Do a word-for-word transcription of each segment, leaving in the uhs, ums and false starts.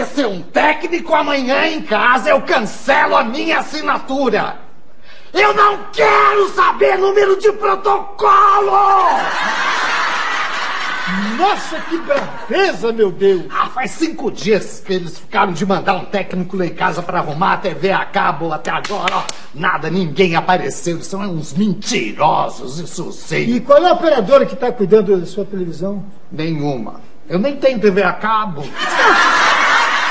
aparecer um técnico amanhã em casa, eu cancelo a minha assinatura. Eu não quero saber número de protocolo! Nossa, que braveza, meu Deus! Ah, faz cinco dias que eles ficaram de mandar um técnico lá em casa pra arrumar a T V a cabo. Até agora, ó, nada, ninguém apareceu. São uns mentirosos, isso sim. E qual é a operadora que tá cuidando da sua televisão? Nenhuma. Eu nem tenho T V a cabo.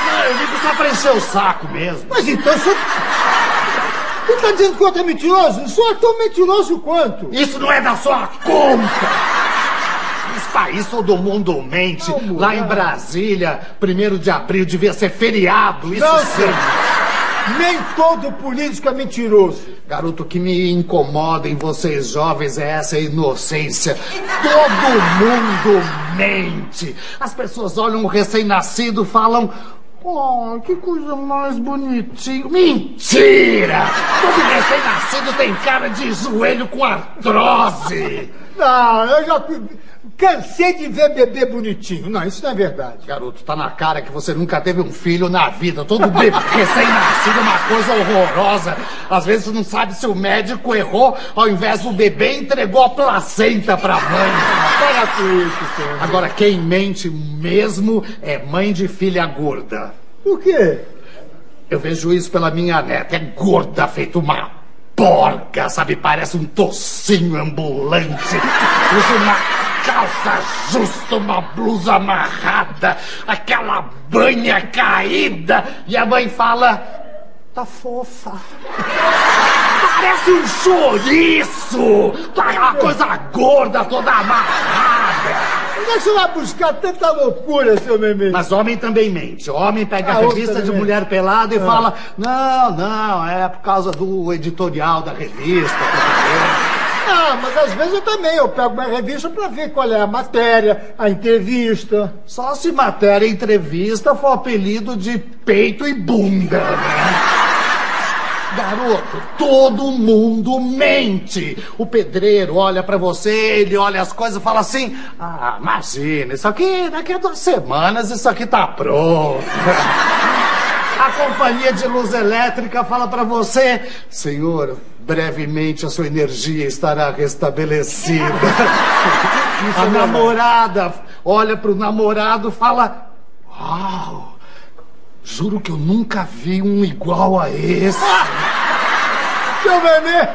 Não, eu digo só pra encher o saco mesmo. Mas então você... Você tá dizendo que o outro é mentiroso? Eu sou tão mentiroso quanto? Isso não é da sua conta! Esse país todo mundo mente. Não, lá em Brasília, primeiro de abril, devia ser feriado, isso não, sim. Nem todo político é mentiroso. Garoto, o que me incomoda em vocês jovens é essa inocência. Todo mundo mente. As pessoas olham um recém-nascido e falam... Oh, que coisa mais bonitinha. Mentira! Todo recém-nascido tem cara de joelho com artrose. Não, eu já... Cansei de ver bebê bonitinho. Não, isso não é verdade. Garoto, tá na cara que você nunca teve um filho na vida. Todo bebê recém-nascido é uma coisa horrorosa. Às vezes não sabe se o médico errou, ao invés do bebê entregou a placenta pra mãe. Para com isso, senhor. Agora, quem mente mesmo é mãe de filha gorda. Por quê? Eu vejo isso pela minha neta. É gorda, feito uma... porca, sabe? Parece um tocinho ambulante. Usa uma calça justa, uma blusa amarrada, aquela banha caída. E a mãe fala, tá fofa. Parece um chouriço. Aquela coisa gorda, toda amarrada. Deixa eu lá buscar tanta loucura, seu meme. Mas homem também mente. Homem pega a, a revista de mulher pelada e ah. fala... Não, não, é por causa do editorial da revista. Ah, mas às vezes eu também. Eu pego uma revista pra ver qual é a matéria, a entrevista. Só se matéria e entrevista for apelido de peito e bunda, né? Garoto, todo mundo mente. O pedreiro olha pra você, ele olha as coisas e fala assim... Ah, imagina, isso aqui daqui a duas semanas isso aqui tá pronto. A companhia de luz elétrica fala pra você... Senhor, brevemente a sua energia estará restabelecida. A namorada olha pro namorado e fala... Uau! Juro que eu nunca vi um igual a esse. Seu Benê,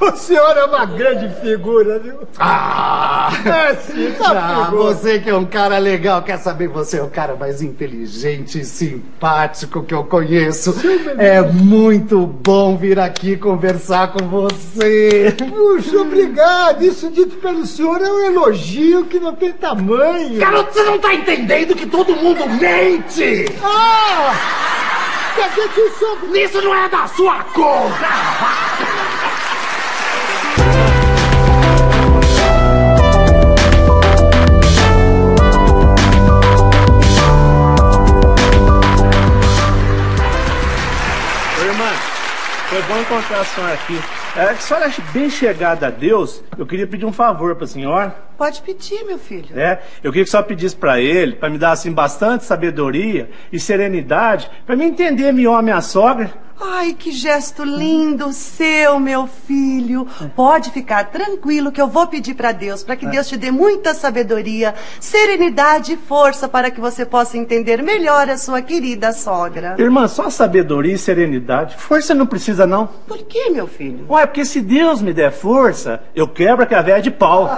o senhor é uma grande figura, viu? Ah! É, sim, tá ah, você que é um cara legal, quer saber? Você é o cara mais inteligente e simpático que eu conheço. Seu é muito bom vir aqui conversar com você. Puxa, obrigado. Isso dito pelo senhor é um elogio que não tem tamanho. Garoto, você não tá entendendo que todo mundo mente? Ah! Quer dizer que o senhor... Isso não é da sua conta! Foi bom encontrar a senhora aqui. É, a senhora acha bem chegada a Deus, eu queria pedir um favor pra senhora. Pode pedir, meu filho. É, eu queria que só pedisse pra ele, pra me dar, assim, bastante sabedoria e serenidade, pra me entender melhor minha sogra. Ai, que gesto lindo seu, meu filho. Pode ficar tranquilo que eu vou pedir pra Deus, pra que Deus te dê muita sabedoria, serenidade e força para que você possa entender melhor a sua querida sogra. Irmã, só sabedoria e serenidade. Força não precisa, não. Por que, meu filho? Ué, porque se Deus me der força, eu quebro a caveira de pau.